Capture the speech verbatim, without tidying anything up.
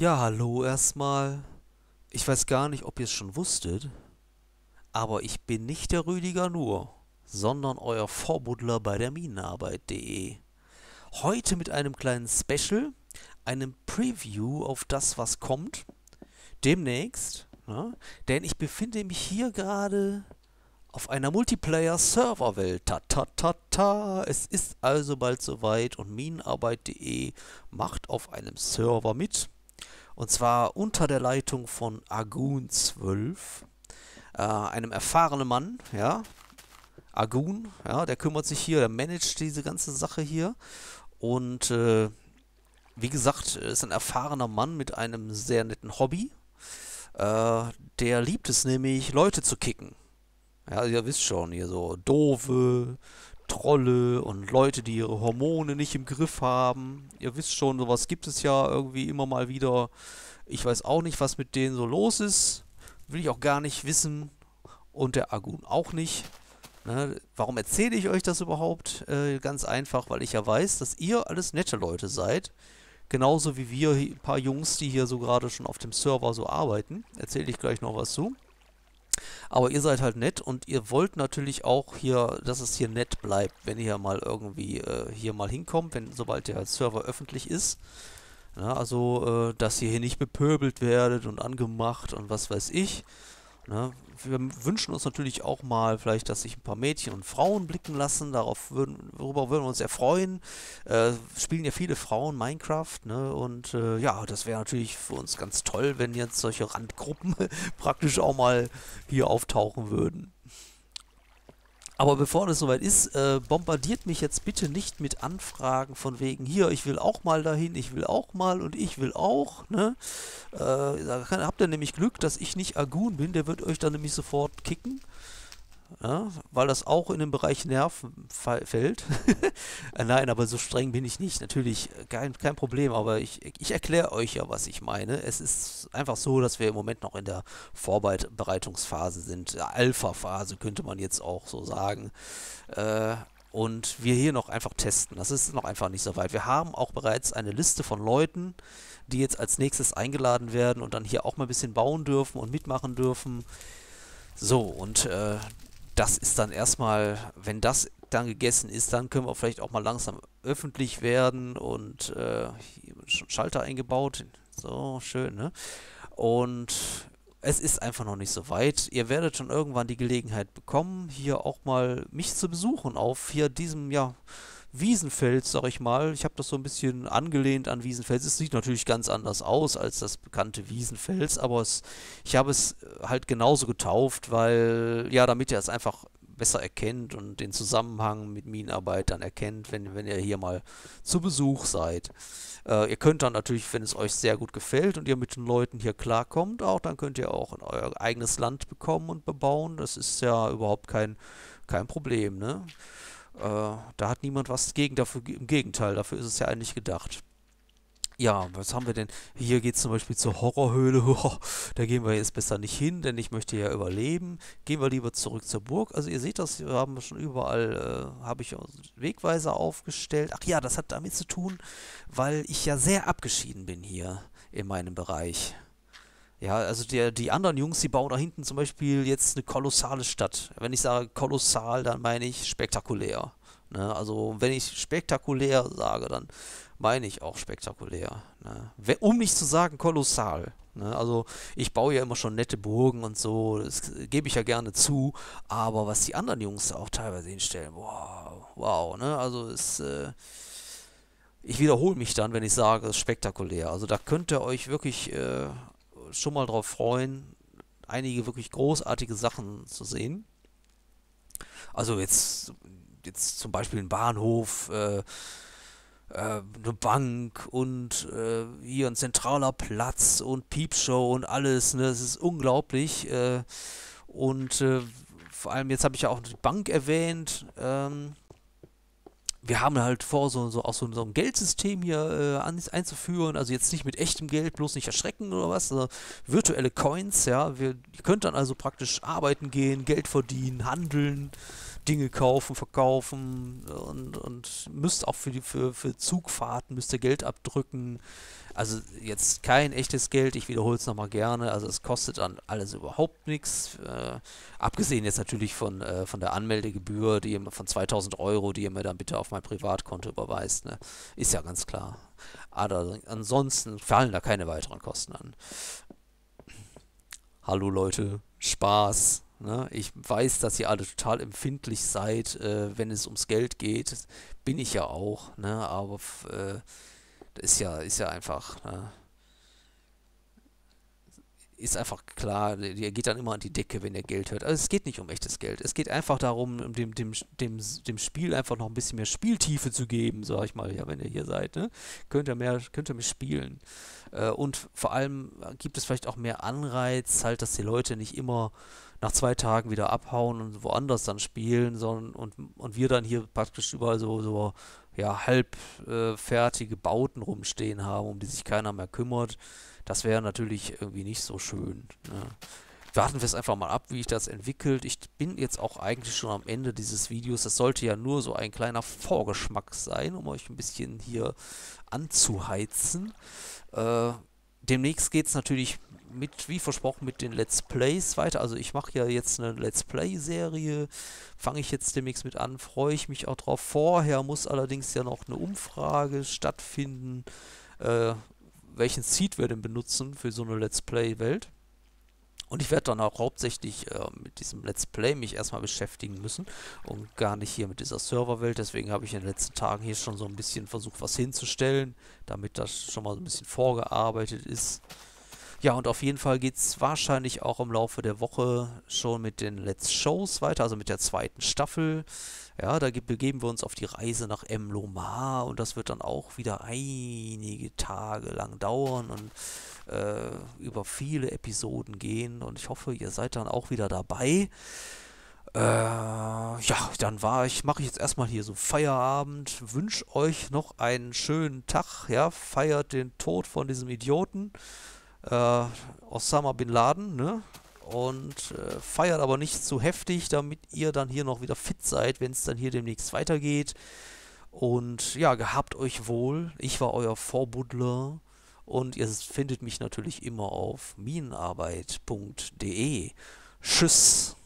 Ja, hallo erstmal. Ich weiß gar nicht, ob ihr es schon wusstet, aber ich bin nicht der Rüdiger nur, sondern euer Vorbuddler bei der Minenarbeit punkt de. Heute mit einem kleinen Special, einem Preview auf das, was kommt, demnächst, ne? Denn ich befinde mich hier gerade auf einer Multiplayer-Serverwelt. Ta, ta, ta, ta. Es ist also bald soweit und Minenarbeit punkt de macht auf einem Server mit. Und zwar unter der Leitung von Agun zwölf, äh, einem erfahrenen Mann, ja, Agun, ja, der kümmert sich hier, der managt diese ganze Sache hier und äh, wie gesagt, ist ein erfahrener Mann mit einem sehr netten Hobby, äh, der liebt es nämlich, Leute zu kicken. Ja, ihr wisst schon, hier so doofe Trolle und Leute, die ihre Hormone nicht im Griff haben. Ihr wisst schon, sowas gibt es ja irgendwie immer mal wieder. Ich weiß auch nicht, was mit denen so los ist. Will ich auch gar nicht wissen. Und der Agun auch nicht. Ne? Warum erzähle ich euch das überhaupt? Äh, ganz einfach, weil ich ja weiß, dass ihr alles nette Leute seid. Genauso wie wir, ein paar Jungs, die hier so gerade schon auf dem Server so arbeiten. Erzähle ich gleich noch was zu. Aber ihr seid halt nett und ihr wollt natürlich auch hier, dass es hier nett bleibt, wenn ihr mal irgendwie äh, hier mal hinkommt, wenn sobald der Server öffentlich ist. Na, also, äh, dass ihr hier nicht bepöbelt werdet und angemacht und was weiß ich. Na, wir wünschen uns natürlich auch mal vielleicht, dass sich ein paar Mädchen und Frauen blicken lassen. Darauf würden, darüber würden wir uns sehr freuen. Äh, spielen ja viele Frauen Minecraft, ne? Und äh, ja, das wäre natürlich für uns ganz toll, wenn jetzt solche Randgruppen praktisch auch mal hier auftauchen würden. Aber bevor das soweit ist, äh, bombardiert mich jetzt bitte nicht mit Anfragen von wegen, hier, ich will auch mal dahin, ich will auch mal und ich will auch, ne? Äh, da kann, habt ihr nämlich Glück, dass ich nicht Agun bin, der wird euch dann nämlich sofort kicken, ja? Weil das auch in den Bereich Nerven fällt. Nein, aber so streng bin ich nicht, natürlich, kein, kein Problem, aber ich, ich erkläre euch ja, was ich meine. Es ist einfach so, dass wir im Moment noch in der Vorbereitungsphase sind, Alpha-Phase könnte man jetzt auch so sagen, äh, und wir hier noch einfach testen, das ist noch einfach nicht so weit. Wir haben auch bereits eine Liste von Leuten, die jetzt als nächstes eingeladen werden und dann hier auch mal ein bisschen bauen dürfen und mitmachen dürfen. So, und äh, das ist dann erstmal, wenn das dann gegessen ist, dann können wir vielleicht auch mal langsam öffentlich werden und äh, hier schon Schalter eingebaut. So, schön, ne? Und es ist einfach noch nicht so weit. Ihr werdet schon irgendwann die Gelegenheit bekommen, hier auch mal mich zu besuchen auf hier diesem, ja, Wiesenfels, sag ich mal. Ich habe das so ein bisschen angelehnt an Wiesenfels. Es sieht natürlich ganz anders aus als das bekannte Wiesenfels, aber es, ich habe es halt genauso getauft, weil, ja, damit ihr es einfach besser erkennt und den Zusammenhang mit Minenarbeit dann erkennt, wenn, wenn ihr hier mal zu Besuch seid. Äh, ihr könnt dann natürlich, wenn es euch sehr gut gefällt und ihr mit den Leuten hier klarkommt, auch, dann könnt ihr auch in euer eigenes Land bekommen und bebauen. Das ist ja überhaupt kein, kein Problem, ne? Äh, da hat niemand was gegen, dafür, im Gegenteil, dafür ist es ja eigentlich gedacht. Ja, was haben wir denn? Hier geht es zum Beispiel zur Horrorhöhle, oh, da gehen wir jetzt besser nicht hin, denn ich möchte ja überleben. Gehen wir lieber zurück zur Burg. Also ihr seht das, wir haben schon überall, äh, habe ich Wegweiser aufgestellt. Ach ja, das hat damit zu tun, weil ich ja sehr abgeschieden bin hier in meinem Bereich. Ja, also der, die anderen Jungs, die bauen da hinten zum Beispiel jetzt eine kolossale Stadt. Wenn ich sage kolossal, dann meine ich spektakulär. Ne? Also wenn ich spektakulär sage, dann meine ich auch spektakulär. Ne? Um nicht zu sagen kolossal. Ne? Also ich baue ja immer schon nette Burgen und so, das gebe ich ja gerne zu. Aber was die anderen Jungs da auch teilweise hinstellen, wow, wow. Ne? Also es... Äh ich wiederhole mich dann, wenn ich sage, es ist spektakulär. Also da könnt ihr euch wirklich... Äh schon mal drauf freuen, einige wirklich großartige Sachen zu sehen. Also jetzt, jetzt zum Beispiel ein Bahnhof, äh, äh, eine Bank und äh, hier ein zentraler Platz und Piepshow und alles, ne? Das ist unglaublich. Äh, und äh, vor allem jetzt habe ich ja auch die Bank erwähnt. Ähm, Wir haben halt vor, so, so, auch so, so ein Geldsystem hier äh, an, einzuführen, also jetzt nicht mit echtem Geld, bloß nicht erschrecken oder was, also virtuelle Coins, ja, wir, ihr könnt dann also praktisch arbeiten gehen, Geld verdienen, handeln, Dinge kaufen, verkaufen und, und müsst auch für, die, für, für Zugfahrten müsst ihr Geld abdrücken. Also jetzt kein echtes Geld, ich wiederhole es nochmal gerne, also es kostet dann alles überhaupt nichts, äh, abgesehen jetzt natürlich von, äh, von der Anmeldegebühr, die ihr, von zweitausend Euro, die ihr mir dann bitte auf mein Privatkonto überweist, ne? Ist ja ganz klar. Aber ansonsten fallen da keine weiteren Kosten an. Hallo Leute, Spaß. Ne? Ich weiß, dass ihr alle total empfindlich seid, äh, wenn es ums Geld geht. Bin ich ja auch, ne? Aber äh, das ist ja, ist ja einfach, ne? Ist einfach klar, ihr geht dann immer an die Decke, wenn ihr Geld hört. Also es geht nicht um echtes Geld. Es geht einfach darum, dem, dem, dem, dem Spiel einfach noch ein bisschen mehr Spieltiefe zu geben, sag ich mal, ja, wenn ihr hier seid, ne? Könnt ihr mehr, könnt ihr mehr spielen. Äh, und vor allem gibt es vielleicht auch mehr Anreiz, halt, dass die Leute nicht immer nach zwei Tagen wieder abhauen und woanders dann spielen, sondern und, und wir dann hier praktisch überall so, so ja, halb äh, fertige Bauten rumstehen haben, um die sich keiner mehr kümmert. Das wäre natürlich irgendwie nicht so schön, ne? Warten wir es einfach mal ab, wie sich das entwickelt. Ich bin jetzt auch eigentlich schon am Ende dieses Videos. Das sollte ja nur so ein kleiner Vorgeschmack sein, um euch ein bisschen hier anzuheizen. Äh, demnächst geht es natürlich mit, wie versprochen, mit den Let's Plays weiter. Also ich mache ja jetzt eine Let's Play-Serie, fange ich jetzt demnächst mit an, freue ich mich auch drauf. Vorher muss allerdings ja noch eine Umfrage stattfinden, äh, welchen Seed wir denn benutzen für so eine Let's Play-Welt. Und ich werde dann auch hauptsächlich äh, mit diesem Let's Play mich erstmal beschäftigen müssen und gar nicht hier mit dieser Serverwelt. Deswegen habe ich in den letzten Tagen hier schon so ein bisschen versucht, was hinzustellen, damit das schon mal so ein bisschen vorgearbeitet ist. Ja, und auf jeden Fall geht es wahrscheinlich auch im Laufe der Woche schon mit den Let's Shows weiter, also mit der zweiten Staffel. Ja, da begeben wir uns auf die Reise nach Emlomar und das wird dann auch wieder einige Tage lang dauern und äh, über viele Episoden gehen. Und ich hoffe, ihr seid dann auch wieder dabei. Äh, ja, dann war ich, mache ich jetzt erstmal hier so Feierabend, wünsche euch noch einen schönen Tag, ja, feiert den Tod von diesem Idioten. Äh, Osama Bin Laden, ne? Und äh, feiert aber nicht zu heftig, damit ihr dann hier noch wieder fit seid, wenn es dann hier demnächst weitergeht. Und ja, gehabt euch wohl. Ich war euer Vorbuddler und ihr findet mich natürlich immer auf Minenarbeit punkt de. Tschüss!